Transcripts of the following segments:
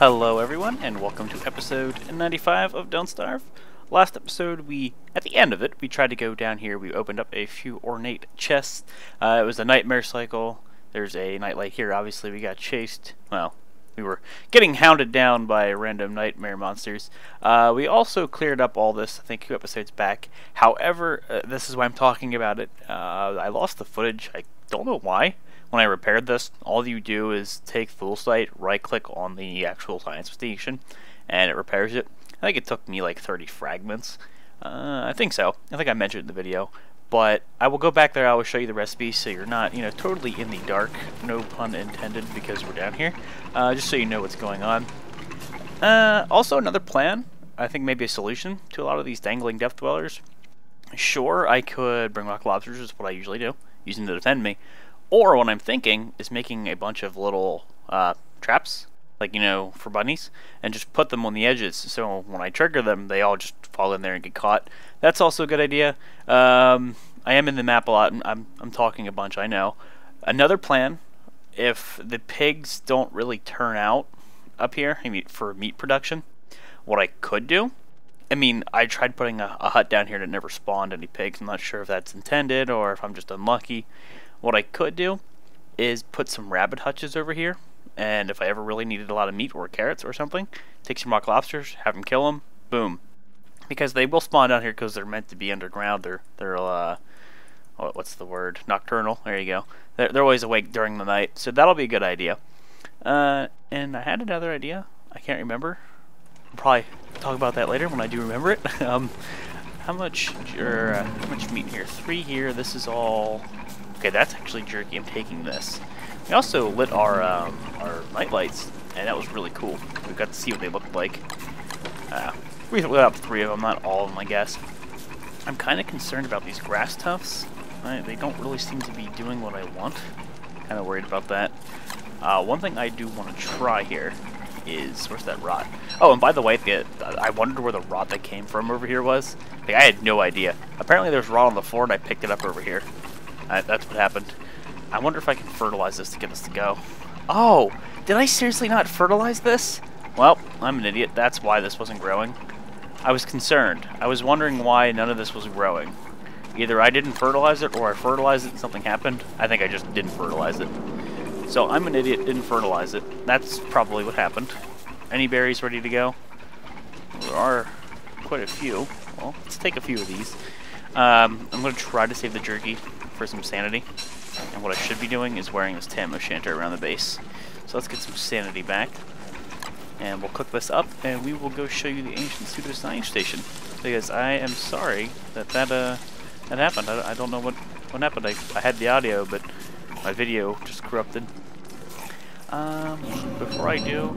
Hello everyone, and welcome to episode 95 of Don't Starve. Last episode, at the end of it, we tried to go down here. We opened up a few ornate chests. It was a nightmare cycle. There's a nightlight here. Obviously, we got chased. Well, we were getting hounded down by random nightmare monsters. We also cleared up all this, I think, 2 episodes back. However, this is why I'm talking about it. I lost the footage. I don't know why. When I repaired this, all you do is take full sight, right click on the actual science station, and it repairs it. I think it took me like 30 fragments. I think so. I think I mentioned it in the video. But I will go back there, I will show you the recipe so you're not, you know, totally in the dark. No pun intended, because we're down here. Just so you know what's going on. Also, another plan, I think maybe a solution to a lot of these dangling death dwellers. Sure, I could bring rock lobsters, is what I usually do, using them to defend me. Or what I'm thinking is making a bunch of little traps, like, you know, for bunnies, and just put them on the edges so when I trigger them, they all just fall in there and get caught. That's also a good idea. I am in the map a lot, and I'm talking a bunch, I know. Another plan, if the pigs don't really turn out up here for meat production, what I could do, I mean, I tried putting a hut down here that never spawned any pigs. I'm not sure if that's intended or if I'm just unlucky. What I could do is put some rabbit hutches over here, and if I ever really needed a lot of meat or carrots or something, take some rock lobsters, have them kill them, boom. Because they will spawn down here because they're meant to be underground. They're what's the word? Nocturnal. There you go. They're always awake during the night, so that'll be a good idea. And I had another idea. I can't remember. I'll probably talk about that later when I do remember it. How much meat here? 3 here. This is all. Okay, that's actually jerky. I'm taking this. We also lit our night lights, and that was really cool. We got to see what they looked like. We lit up 3 of them, not all of them, I guess. I'm kind of concerned about these grass tufts. They don't really seem to be doing what I want. Kind of worried about that. One thing I do want to try here is, where's that rot? Oh, and by the way, I wondered where the rot that came from over here was. Like, I had no idea. Apparently there's rot on the floor, and I picked it up over here. That's what happened. I wonder if I can fertilize this to get this to go. Oh! Did I seriously not fertilize this? Well, I'm an idiot. That's why this wasn't growing. I was concerned. I was wondering why none of this was growing. Either I didn't fertilize it, or I fertilized it and something happened. I think I just didn't fertilize it. So I'm an idiot, didn't fertilize it. That's probably what happened. Any berries ready to go? There are quite a few. Well, let's take a few of these. I'm going to try to save the jerky for some sanity, and what I should be doing is wearing this Tam O'Shanter around the base. So let's get some sanity back, and we'll cook this up, and we will go show you the ancient pseudoscience station, because I am sorry that happened. I don't know what happened. I had the audio, but my video just corrupted. Before I do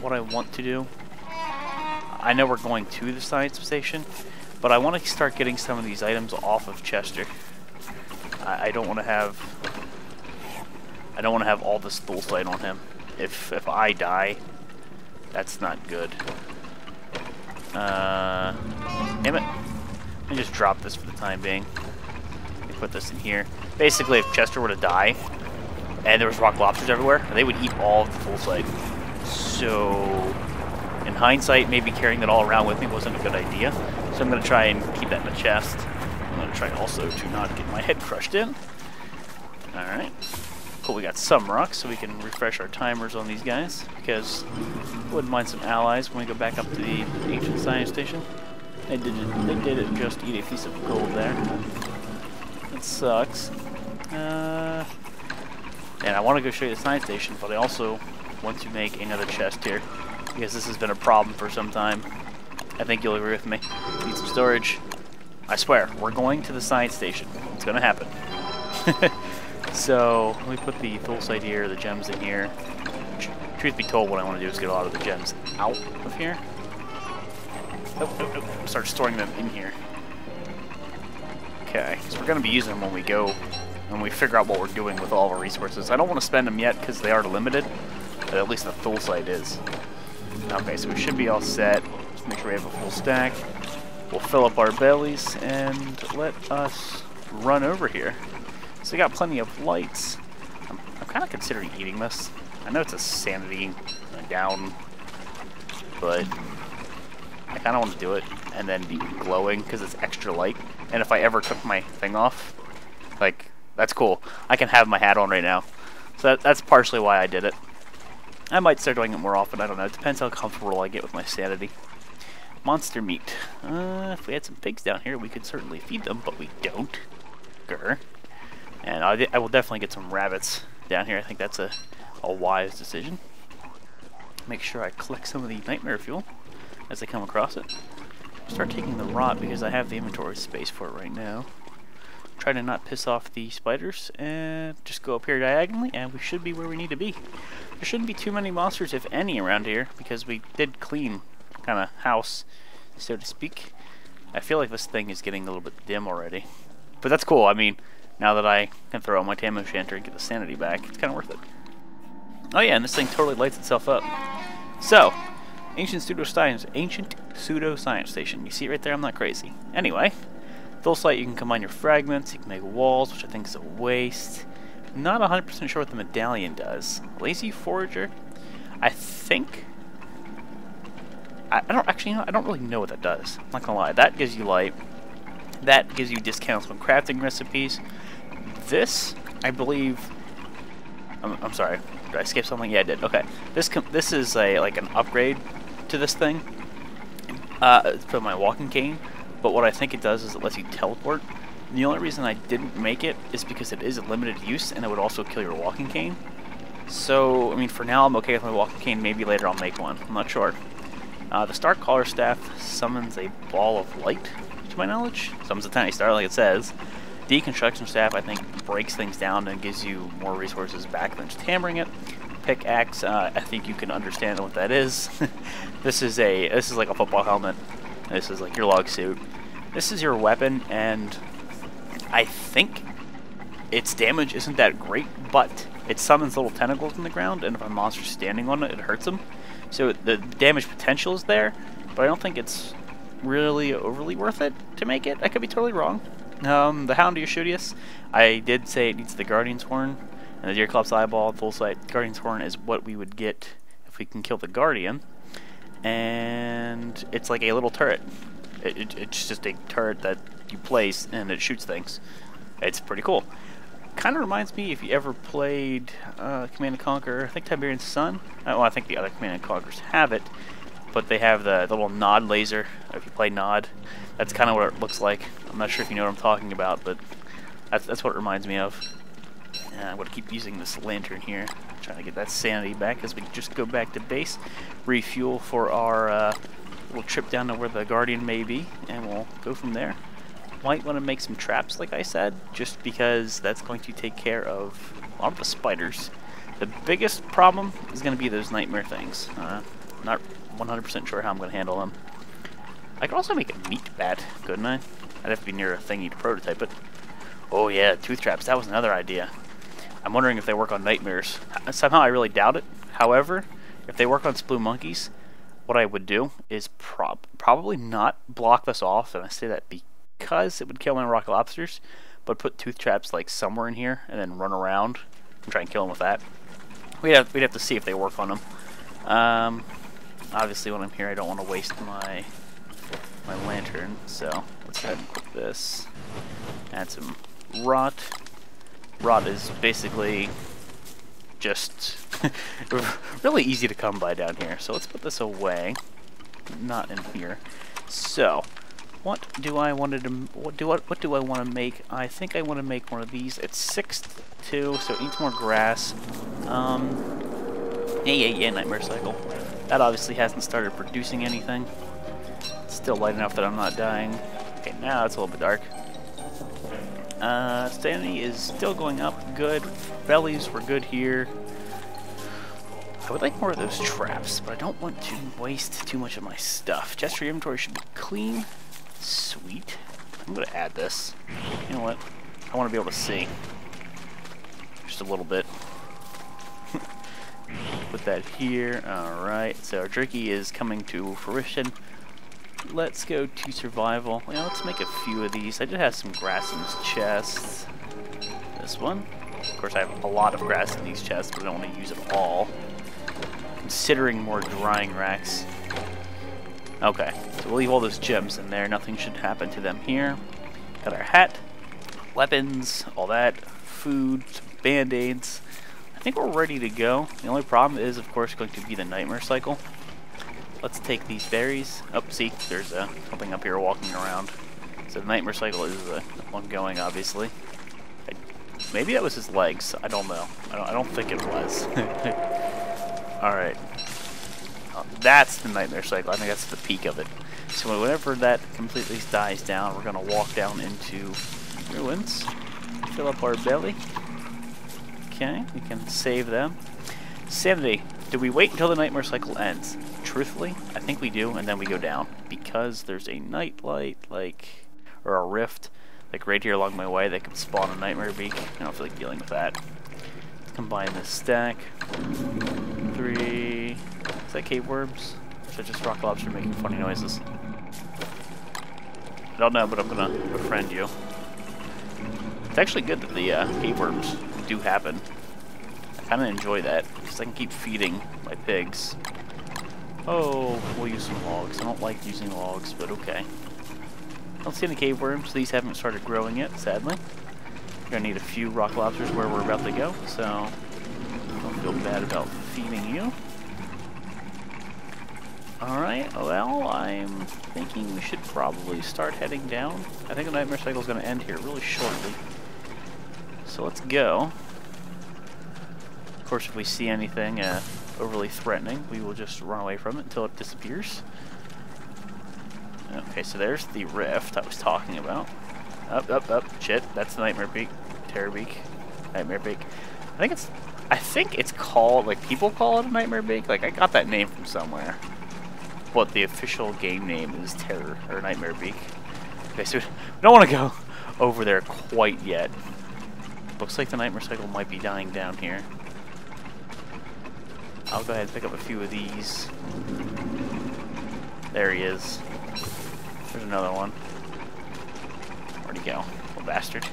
what I want to do, I know we're going to the science station, but I want to start getting some of these items off of Chester. I don't want to have all this full sight on him. If I die, that's not good. Damn it! Let me just drop this for the time being. Let me put this in here. Basically, if Chester were to die, and there was rock lobsters everywhere, they would eat all of the full sight. So, in hindsight, maybe carrying that all around with me wasn't a good idea. So I'm gonna try and keep that in the chest. I'm going to try also to not get my head crushed in. Alright. Cool, we got some rocks, so we can refresh our timers on these guys, because I wouldn't mind some allies when we go back up to the ancient science station. They did just eat a piece of gold there. That sucks. And I want to go show you the science station, but I also want to make another chest here, because this has been a problem for some time. I think you'll agree with me. Need some storage. I swear, we're going to the science station. It's gonna happen. So, let me put the thulcite here, the gems in here. Truth be told, what I want to do is get a lot of the gems out of here. Oh, start storing them in here. Okay, so we're gonna be using them when we figure out what we're doing with all of our resources. I don't want to spend them yet because they are limited, but at least the thulcite is. Okay, so we should be all set. Just make sure we have a full stack. We'll fill up our bellies, and let us run over here. So we got plenty of lights. I'm kind of considering eating this. I know it's a sanity down but I kind of want to do it and then be glowing because it's extra light. And if I ever took my thing off, like, that's cool. I can have my hat on right now. So that's partially why I did it. I might start doing it more often, I don't know. It depends how comfortable I get with my sanity. Monster meat. If we had some pigs down here, we could certainly feed them, but we don't. Grr. And I will definitely get some rabbits down here. I think that's a wise decision. Make sure I collect some of the nightmare fuel as I come across it. Start taking the rot because I have the inventory space for it right now. Try to not piss off the spiders and just go up here diagonally and we should be where we need to be. There shouldn't be too many monsters, if any, around here because we did clean kind of house, so to speak. I feel like this thing is getting a little bit dim already. But that's cool, I mean, now that I can throw out my Tam O'Shanter and get the sanity back, it's kind of worth it. Oh yeah, and this thing totally lights itself up. So, Ancient Pseudoscience Station. You see it right there? I'm not crazy. Anyway, Dulcite, you can combine your fragments, you can make walls, which I think is a waste. Not 100% sure what the medallion does. Lazy Forager? I think... I don't actually, you know, I don't really know what that does. I'm not gonna lie. That gives you light. That gives you discounts on crafting recipes. This, I believe... I'm sorry. Did I skip something? Yeah, I did. Okay. This is like an upgrade to this thing. It's for my walking cane. But what I think it does is it lets you teleport. And the only reason I didn't make it is because it is a limited use and it would also kill your walking cane. So, I mean, for now I'm okay with my walking cane. Maybe later I'll make one. I'm not sure. The Star Caller's Staff summons a ball of light, to my knowledge. Summons a tiny star, like it says. Deconstruction Staff, I think, breaks things down and gives you more resources back than just hammering it. Pickaxe, I think you can understand what that is. This is like a football helmet. This is like your log suit. This is your weapon, and I think its damage isn't that great, but it summons little tentacles in the ground, and if a monster's standing on it, it hurts them. So the damage potential is there, but I don't think it's really overly worth it to make it. I could be totally wrong. The Hound of Ushuus, I did say it needs the Guardian's Horn, and the Deerclops Eyeball, full sight. Guardian's Horn is what we would get if we can kill the Guardian, and it's like a little turret. It's just a turret that you place and it shoots things. It's pretty cool. Kind of reminds me, if you ever played Command & Conquer, I think Tiberian Sun. Well, I think the other Command & Conquers have it, but they have the little Nod laser. If you play Nod, that's kind of what it looks like. I'm not sure if you know what I'm talking about, but that's what it reminds me of. And I'm going to keep using this lantern here, trying to get that sanity back as we just go back to base, refuel for our little trip down to where the Guardian may be, and we'll go from there. Might want to make some traps, like I said, just because that's going to take care of a lot of the spiders. The biggest problem is going to be those nightmare things. Not 100% sure how I'm going to handle them. I could also make a meat bat, couldn't I? I'd have to be near a thingy to prototype it. Oh yeah, tooth traps, that was another idea. I'm wondering if they work on nightmares. Somehow I really doubt it. However, if they work on Sploom Monkeys, what I would do is probably not block this off, and I say that because it would kill my rock lobsters, but put tooth traps like somewhere in here and then run around and try and kill them with that. We'd have to see if they work on them. Obviously when I'm here I don't want to waste my lantern, so let's go ahead and click this. Add some rot. Rot is basically just really easy to come by down here, so let's put this away. Not in here. So what do I want to make? I think I want to make one of these. It's 6-2, so it needs more grass. Yeah, nightmare cycle. That obviously hasn't started producing anything. It's still light enough that I'm not dying. Okay, now it's a little bit dark. Sanity is still going up. Good. Bellies were good here. I would like more of those traps, but I don't want to waste too much of my stuff. Chester inventory should be clean. Sweet. I'm gonna add this. You know what? I want to be able to see. Just a little bit. Put that here. Alright, so our jerky is coming to fruition. Let's go to survival. Well, let's make a few of these. I did have some grass in this chest. This one. Of course, I have a lot of grass in these chests, but I don't want to use it all. Considering more drying racks. Okay, so we'll leave all those gems in there. Nothing should happen to them here. Got our hat, weapons, all that, food, band-aids. I think we're ready to go. The only problem is, of course, going to be the nightmare cycle. Let's take these berries. Oh, see, there's something up here walking around. So the nightmare cycle is ongoing, obviously. Maybe that was his legs. I don't know. I don't think it was. Alright. That's the nightmare cycle. I think that's the peak of it. So whenever that completely dies down, we're going to walk down into ruins. Fill up our belly. Okay, we can save them. Sanity. Do we wait until the nightmare cycle ends? Truthfully, I think we do, and then we go down. Because there's a nightlight, like, or a rift, like right here along my way, that can spawn a nightmare beak. I don't feel like dealing with that. Let's combine this stack. 3... Is that cave worms? Or is that just rock lobster making funny noises? I don't know, but I'm gonna befriend you. It's actually good that the cave worms do happen. I kind of enjoy that, because I can keep feeding my pigs. Oh, we'll use some logs. I don't like using logs, but okay. I don't see any cave worms. These haven't started growing yet, sadly. We're gonna need a few rock lobsters where we're about to go, so don't feel bad about feeding you. Alright, well, I'm thinking we should probably start heading down. I think the nightmare cycle is going to end here really shortly. So let's go. Of course, if we see anything overly threatening, we will just run away from it until it disappears. Okay, so there's the rift I was talking about. Up, shit, that's the nightmare beak. Terror beak. Nightmare beak. I think it's called, like, people call it a nightmare beak. Like, I got that name from somewhere. But the official game name is Terror, or Nightmare Beak. Okay, so we don't want to go over there quite yet. Looks like the nightmare cycle might be dying down here. I'll go ahead and pick up a few of these. There he is. There's another one. Where'd he go? Little bastard.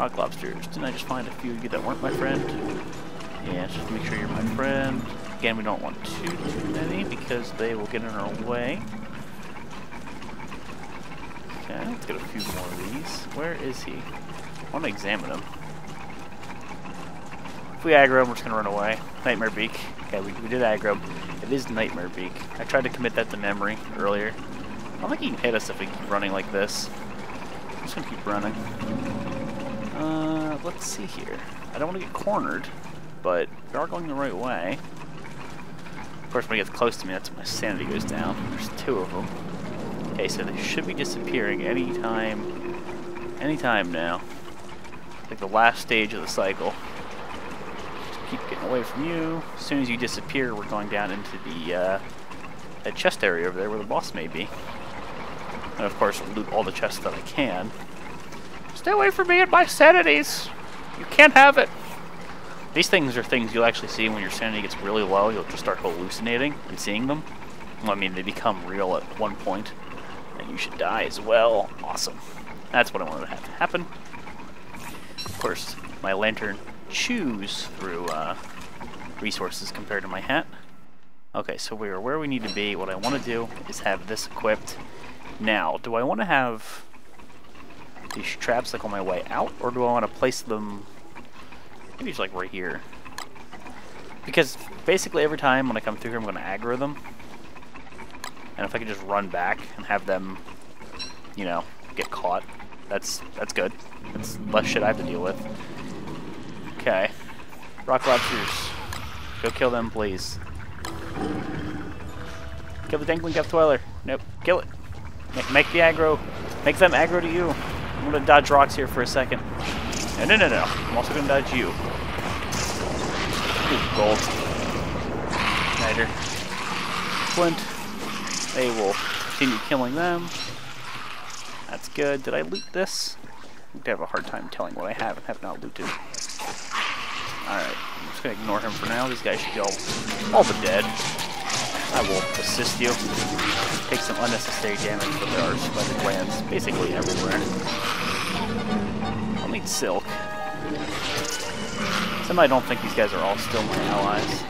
Rock lobsters. Didn't I just find a few of you that weren't my friend? Yeah, just make sure you're my friend. Again, we don't want too many because they will get in our way. Okay, let's get a few more of these. Where is he? I want to examine him. If we aggro him, we're just going to run away. Nightmare Beak. Okay, we did aggro him. It is Nightmare Beak. I tried to commit that to memory earlier. I don't think he can hit us if we keep running like this. I'm just going to keep running. Let's see here. I don't want to get cornered, but we are going the right way. Of course, when he gets close to me, that's when my sanity goes down. There's two of them. Okay, so they should be disappearing any time now. It's like the last stage of the cycle. Just keep getting away from you. As soon as you disappear, we're going down into the that chest area over there where the boss may be. And of course, loot all the chests that I can. Stay away from me and my sanities! You can't have it! These things are things you'll actually see when your sanity gets really low. You'll just start hallucinating and seeing them. Well, I mean, they become real at one point, and you should die as well. Awesome. That's what I wanted to have happen. Of course, my lantern chews through resources compared to my hat. Okay, so we are where we need to be. What I want to do is have this equipped. Now, do I want to have these traps like on my way out, or do I want to place them? Maybe just like right here. Because basically every time when I come through here I'm going to aggro them. And if I can just run back and have them, you know, get caught, that's good. That's less shit I have to deal with. Okay. Rock lobsters. Go kill them, please. Kill the dangling Gaptwiler. Nope. Kill it. Make the aggro. Make them aggro to you. I'm going to dodge rocks here for a second. No. I'm also gonna dodge you. Good gold. Snyder. Flint. They will continue killing them. That's good. Did I loot this? I'm gonna have a hard time telling what I have and have not looted. Alright. I'm just gonna ignore him for now. These guys should be all but dead. I will assist you. Take some unnecessary damage, but there are spider glands basically everywhere. I'll need silk. Somehow I don't think these guys are all still my allies.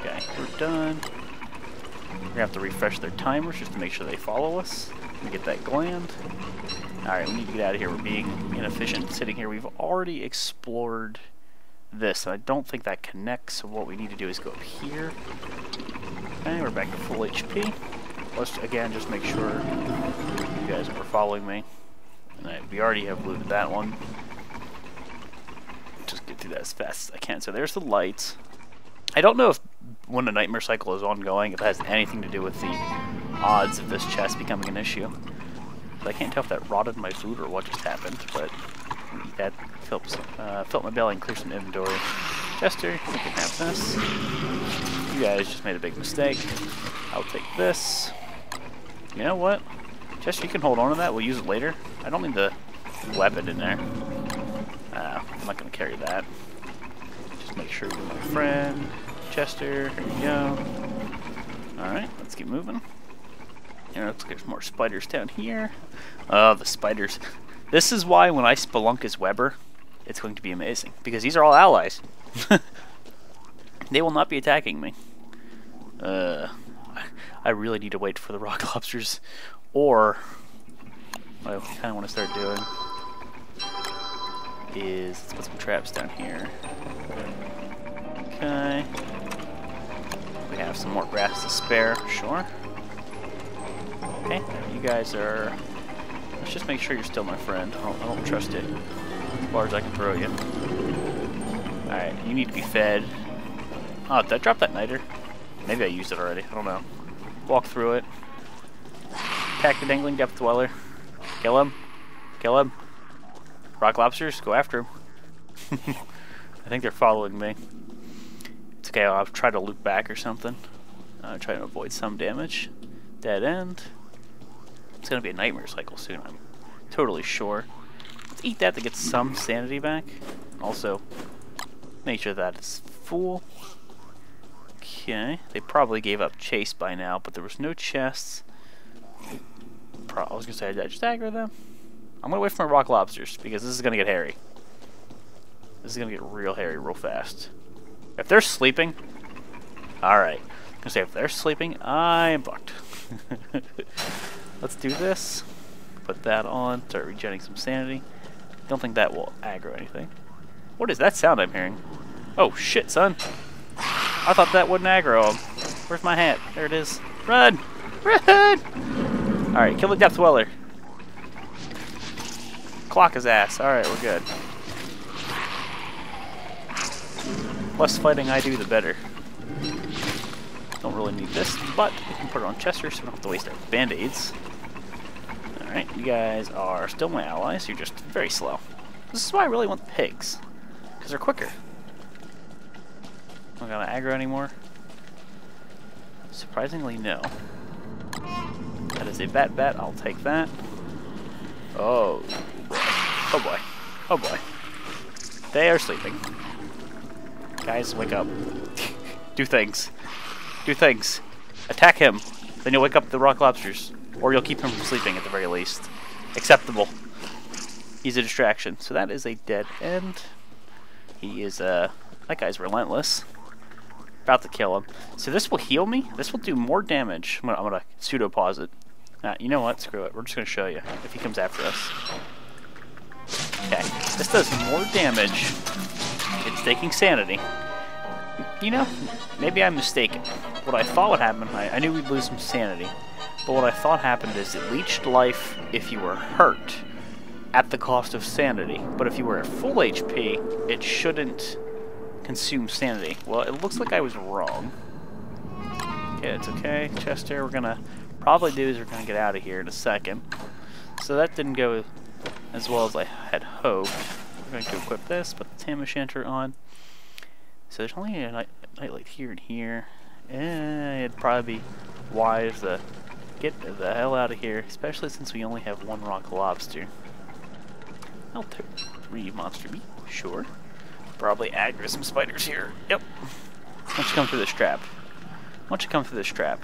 Okay, we're done. We're gonna have to refresh their timers just to make sure they follow us. We get that gland. Alright, we need to get out of here. We're being inefficient sitting here. We've already explored this. I don't think that connects, so what we need to do is go up here. And we're back to full HP. Let's, again, just make sure you guys are following me. Alright, we already have looted that one. Just get through that as fast as I can. So there's the lights. I don't know if when the Nightmare Cycle is ongoing, if it has anything to do with the odds of this chest becoming an issue. But I can't tell if that rotted my food or what just happened, but that filled my belly and cleared some inventory. Chester, you can have this. You guys just made a big mistake. I'll take this. You know what? Chester, you can hold on to that. We'll use it later. I don't need the weapon in there. I'm not going to carry that. Just make sure you're my friend. Chester, here we go. Alright, let's keep moving. And let's get some more spiders down here. Oh, the spiders. This is why when I spelunk as Webber, it's going to be amazing. Because these are all allies. They will not be attacking me. I really need to wait for the rock lobsters. Or, what I kind of want to start doing is, let's put some traps down here. Okay. We have some more grass to spare, sure. Okay, you guys are... Let's just make sure you're still my friend. I don't trust it. As far as I can throw you. Alright, you need to be fed. Oh, did I drop that niter? Maybe I used it already, I don't know. Walk through it. Attack the Dangling Depth Dweller. Kill him. Kill him. Rock Lobsters, go after him. I think they're following me. It's okay, I'll try to loop back or something. Try to avoid some damage. Dead end. It's gonna be a Nightmare Cycle soon, I'm totally sure. Let's eat that to get some sanity back. Also, make sure that it's full. Okay, they probably gave up chase by now, but there was no chests. I was gonna say, did I stagger them? I'm gonna wait for my rock lobsters, because this is gonna get hairy. This is gonna get real hairy real fast. If they're sleeping, alright. I'm gonna say if they're sleeping, I'm fucked. Let's do this. Put that on, start regenerating some sanity. Don't think that will aggro anything. What is that sound I'm hearing? Oh shit, son. I thought that wouldn't aggro him. Where's my hat? There it is. Run! Run! Alright, kill the Depth Dweller. Clock his ass. Alright, we're good. Less fighting I do, the better. Don't really need this, but we can put it on Chester so we don't have to waste our band-aids. Alright, you guys are still my allies. You're just very slow. This is why I really want the pigs, because they're quicker. I'm not gonna aggro anymore. Surprisingly, no. That is a bat. I'll take that. Oh, boy. Oh, boy. Oh, boy. They are sleeping. Guys, wake up. Do things. Do things. Attack him. Then you'll wake up the rock lobsters. Or you'll keep him from sleeping at the very least. Acceptable. He's a distraction. So that is a dead end. He is, that guy's relentless. About to kill him. So this will heal me. This will do more damage. I'm gonna pseudo pause it. Nah, you know what? Screw it. We're just gonna show you if he comes after us. Okay. This does more damage. It's taking sanity. You know, maybe I'm mistaken. What I thought would happen, I knew we'd lose some sanity, but what I thought happened is it leached life if you were hurt at the cost of sanity, but if you were at full HP, it shouldn't consume sanity. Well, it looks like I was wrong. Okay, it's okay. Chester, we're gonna probably do is we're gonna get out of here in a second. So that didn't go as well as I had hoped. We're going to equip this, put the Tam O'Shanter on. So there's only a nightlight here and here. And it'd probably be wise to get the hell out of here, especially since we only have one rock lobster. I'll take 3 monster meat, sure. Probably aggro some spiders here. Yep. Why don't you come through this trap? Why don't you come through this trap?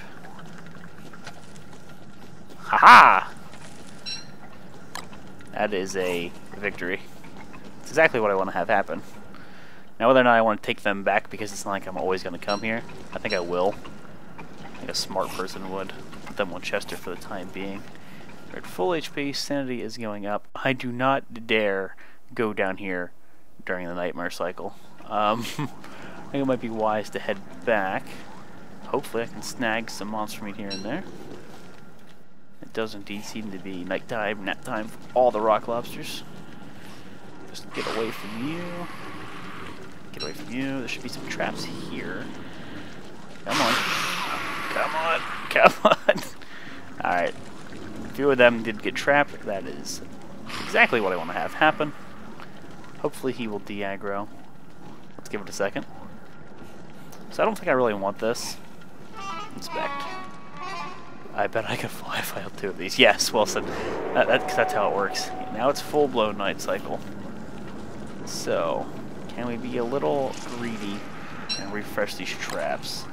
Haha! That is a victory. It's exactly what I want to have happen. Now whether or not I want to take them back because it's not like I'm always going to come here, I think I will. like a smart person would. Put them on Chester for the time being. They're at full HP, sanity is going up. I do not dare go down here during the nightmare cycle. I think it might be wise to head back. Hopefully I can snag some monster meat here and there. It does indeed seem to be nighttime, nap time for all the rock lobsters. Just get away from you. Get away from you. There should be some traps here. Come on. Come on. Come on. Alright. A few of them did get trapped. That is exactly what I want to have happen. Hopefully he will de-aggro. Let's give it a second. So I don't think I really want this. Inspect. I bet I could fly if I have two of these. Yes, Wilson. That's how it works. Now it's full-blown night cycle. So, can we be a little greedy and refresh these traps?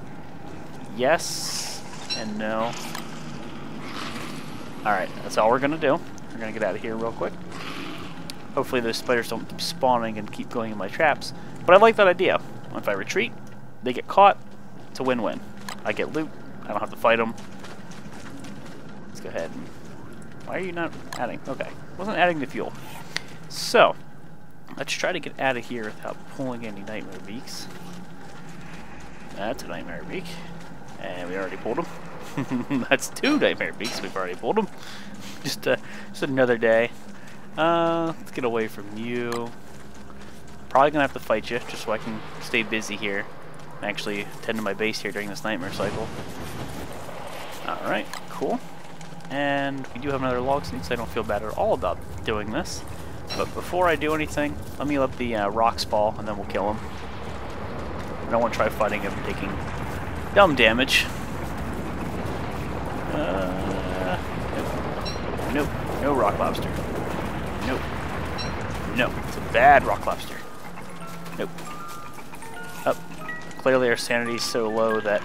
Yes and no. Alright, that's all we're going to do. We're going to get out of here real quick. Hopefully those spiders don't keep spawning and keep going in my traps. But I like that idea. If I retreat, they get caught. It's a win-win. I get loot. I don't have to fight them. Let's go ahead. Why are you not adding? Okay. Wasn't adding the fuel. So, let's try to get out of here without pulling any nightmare beaks. That's a nightmare beak. And we already pulled them. That's two nightmare beaks. We've already pulled them. Just another day. Let's get away from you. Probably gonna have to fight you just so I can stay busy here. And actually tend to my base here during this nightmare cycle. Alright, cool. And we do have another log sneak, so I don't feel bad at all about doing this. But before I do anything, let me let the rocks fall and then we'll kill him. I don't want to try fighting him and taking dumb damage. Nope. No rock lobster. Nope. No. It's a bad rock lobster. Nope. Up. Clearly our sanity is so low that...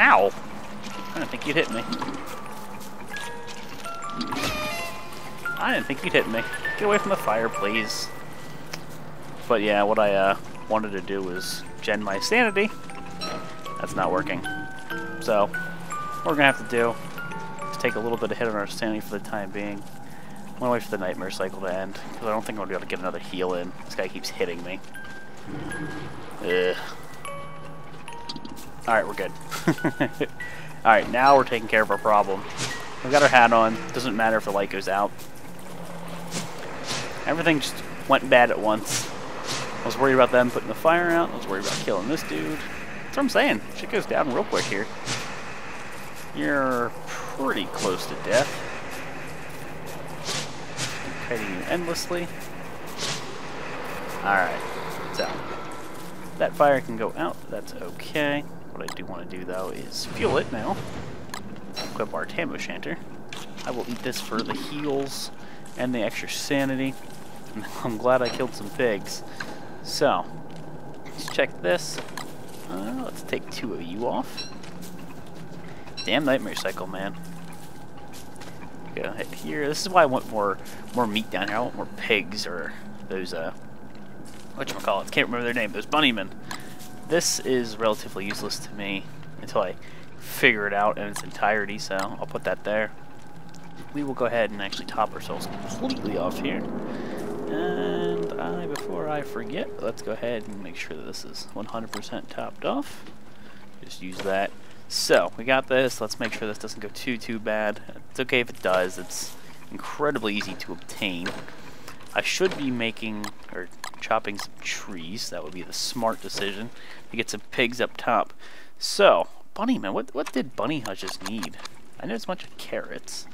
Ow! I didn't think you'd hit me. I didn't think you'd hit me. Get away from the fire, please. But yeah, what I wanted to do was gen my sanity. That's not working. So, what we're going to have to do is take a little bit of hit on our sanity for the time being. I'm going to wait for the nightmare cycle to end, because I don't think I'm going to be able to get another heal in. This guy keeps hitting me. Ugh. Alright, we're good. Alright, now we're taking care of our problem. We've got our hat on. Doesn't matter if the light goes out. Everything just went bad at once. I was worried about them putting the fire out. I was worried about killing this dude. That's what I'm saying. Shit goes down real quick here. You're pretty close to death. I'm fighting you endlessly. Alright, so that fire can go out. That's okay. What I do want to do though is fuel it now. Equip our Tam O'Shanter. I will eat this for the heals and the extra sanity. And I'm glad I killed some pigs. So, let's check this. Let's take two of you off. Damn nightmare cycle, man. Go ahead here. This is why I want more meat down here. I want more pigs or those whatchamacallit, can't remember their name, those bunnymen. This is relatively useless to me until I figure it out in its entirety, so I'll put that there. We will go ahead and actually top ourselves completely off here. And before I forget, let's go ahead and make sure that this is 100% topped off. Just use that. So, we got this. Let's make sure this doesn't go too bad. It's okay if it does. It's incredibly easy to obtain. I should be making, or chopping some trees. That would be the smart decision to get some pigs up top. So, bunnymen. What did bunny hutches need? I know it's a bunch of carrots.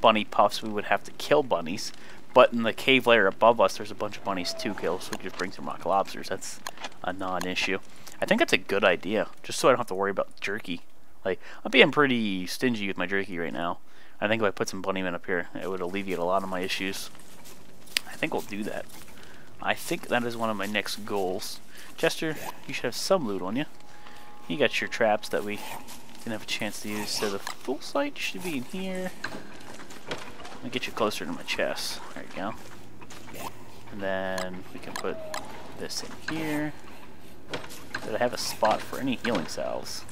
Bunny puffs, we would have to kill bunnies, but in the cave layer above us there's a bunch of bunnies to kill, so we could just bring some rock lobsters. That's a non-issue. I think that's a good idea, just so I don't have to worry about jerky. Like, I'm being pretty stingy with my jerky right now. I think if I put some bunnymen up here, it would alleviate a lot of my issues. I think we'll do that. I think that is one of my next goals. Chester, you should have some loot on you. You got your traps that we didn't have a chance to use, so the full site should be in here. Let me get you closer to my chest. There you go. And then we can put this in here. Did I have a spot for any healing salves?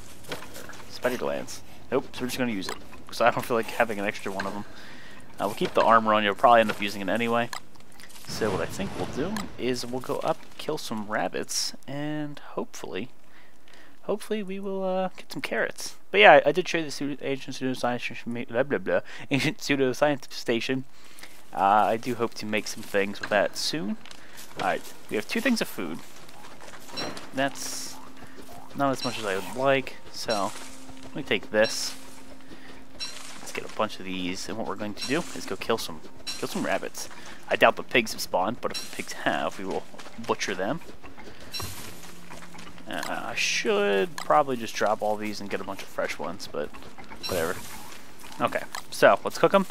Spider Glance. Nope, so we're just going to use it. Because I don't feel like having an extra one of them. We'll keep the armor on. You'll probably end up using it anyway. So what I think we'll do is we'll go up, kill some rabbits, and hopefully we will get some carrots. But yeah, I did show you the ancient pseudoscience station. I do hope to make some things with that soon. Alright, we have 2 things of food. That's not as much as I would like, so let me take this. Let's get a bunch of these, and what we're going to do is go kill some rabbits. I doubt the pigs have spawned, but if the pigs have, we will butcher them. I should probably just drop all these and get a bunch of fresh ones, but whatever. Okay, so let's cook them,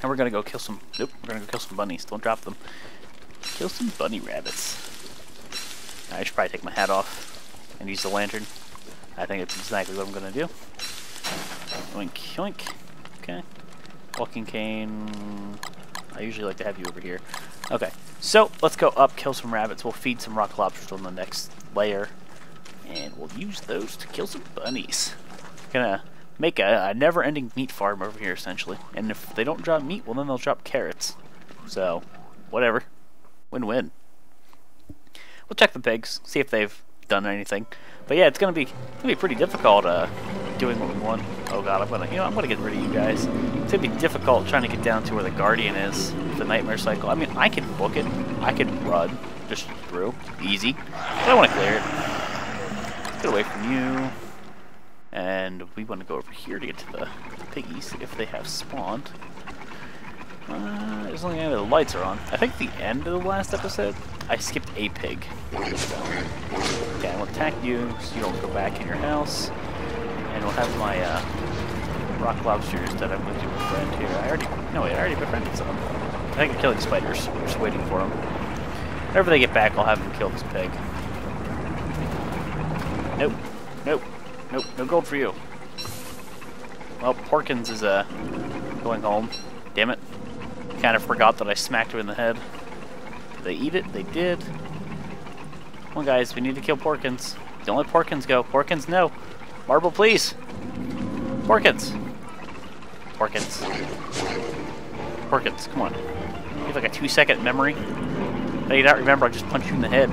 and we're gonna go kill some. Nope, we're gonna go kill some bunnies. Don't drop them. Kill some bunny rabbits. I should probably take my hat off and use the lantern. I think that's exactly what I'm gonna do. Oink, oink. Okay. Walking cane. I usually like to have you over here. Okay, so let's go up, kill some rabbits. We'll feed some rock lobsters on the next layer. And we'll use those to kill some bunnies. Gonna make a never-ending meat farm over here, essentially. And if they don't drop meat, well, then they'll drop carrots. So, whatever. Win-win. We'll check the pigs, see if they've done anything. But yeah, it's gonna be pretty difficult doing what we want. Oh god, I'm gonna get rid of you guys. It's gonna be difficult trying to get down to where the Guardian is. The Nightmare Cycle. I mean, I can book it. I could run just through, easy. But I want to clear it. Get away from you, and we want to go over here to get to the piggies if they have spawned. As long as the lights are on. I think the end of the last episode, I skipped a pig. So, yeah, I'll attack you so you don't go back in your house, and we'll have my rock lobsters that I'm going to befriend here. I already befriended some. I think I'm killing spiders. I'm just waiting for them. Whenever they get back, I'll have them kill this pig. Nope, nope, nope, no gold for you. Well, Porkins is going home. Damn it. Kind of forgot that I smacked her in the head. Did they eat it? They did. Come on, guys, we need to kill Porkins. Don't let Porkins go. Porkins, no. Marble, please. Porkins. Porkins. Porkins, come on. You have like a 2-second memory. If you don't remember, I just punch you in the head.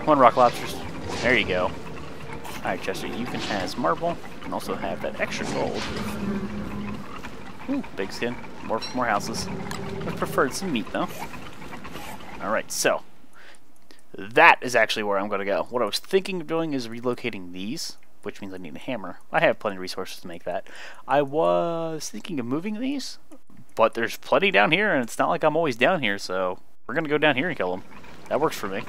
Come on, rock lobsters. There you go. Alright, Chester, you can have marble and also have that extra gold. Ooh, big skin. More houses. I preferred some meat, though. Alright, so. That is actually where I'm going to go. What I was thinking of doing is relocating these, which means I need a hammer. I have plenty of resources to make that. I was thinking of moving these, but there's plenty down here, and it's not like I'm always down here, so we're going to go down here and kill them. That works for me.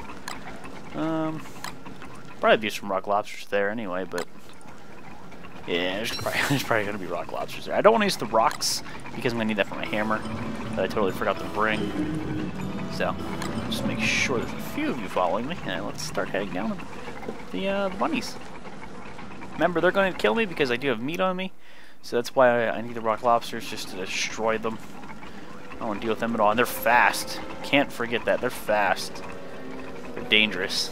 Probably do some rock lobsters there anyway, but yeah, there's probably going to be rock lobsters there. I don't want to use the rocks because I'm going to need that for my hammer that I totally forgot to bring. So, just make sure there's a few of you following me, and let's start heading down with the bunnies. Remember, they're going to kill me because I do have meat on me, so that's why I need the rock lobsters, just to destroy them. I don't want to deal with them at all, and they're fast. Can't forget that. They're fast. They're dangerous.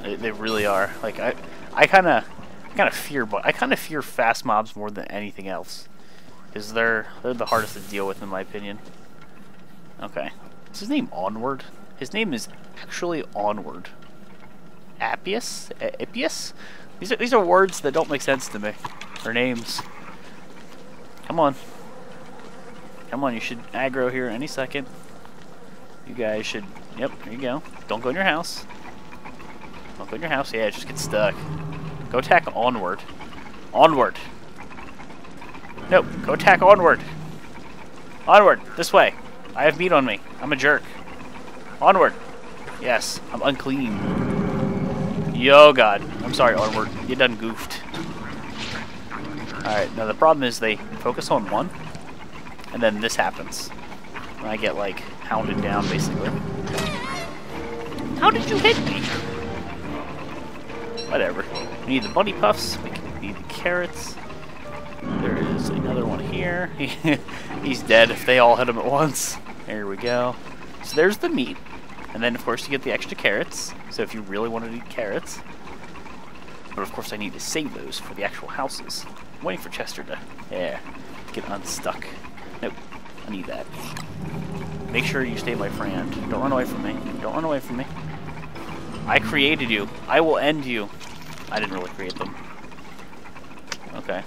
They really are. Like I kind of fear fast mobs more than anything else, because they're the hardest to deal with in my opinion. Okay, is his name Onward? His name is actually Onward. Appius? Appius? These are words that don't make sense to me. Or names. Come on. Come on, you should aggro here any second. You guys should. Yep, there you go. Don't go in your house. Don't go in your house. Yeah, just get stuck. Go attack Onward. Onward. Nope. Go attack Onward. Onward. This way. I have meat on me. I'm a jerk. Onward. Yes. I'm unclean. Yo, God. I'm sorry, Onward. You done goofed. Alright. Now, the problem is they focus on one, and then this happens. And I get, like, hounded down, basically. How did you hit me? Whatever. We need the bunny puffs. We need the carrots. There is another one here. He's dead if they all hit him at once. There we go. So there's the meat. And then, of course, you get the extra carrots. So if you really want to eat carrots. But of course I need to save those for the actual houses. I'm waiting for Chester to get unstuck. Nope, I need that. Make sure you stay my friend. Don't run away from me. Don't run away from me. I created you. I will end you. I didn't really create them. Okay.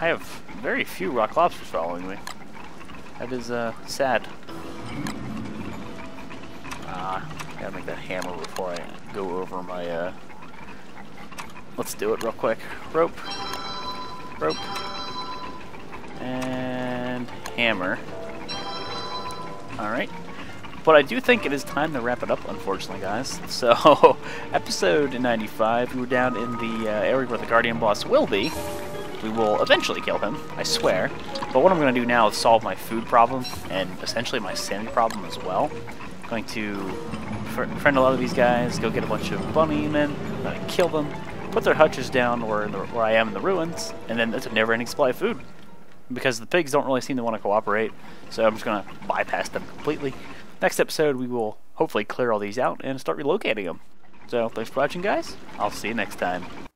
I have very few rock lobsters following me. That is sad. Gotta make that hammer before I go over my let's do it real quick. Rope. Rope. And hammer. Alright. But I do think it is time to wrap it up, unfortunately, guys. So, episode 95, we're down in the area where the Guardian boss will be. We will eventually kill him, I swear. But what I'm going to do now is solve my food problem, and essentially my sanity problem as well. I'm going to friend a lot of these guys, go get a bunch of bunny men, I'm going to kill them, put their hutches down where I am in the ruins, and then that's a never-ending supply of food. Because the pigs don't really seem to want to cooperate, so I'm just going to bypass them completely. Next episode, we will hopefully clear all these out and start relocating them. So, thanks for watching, guys. I'll see you next time.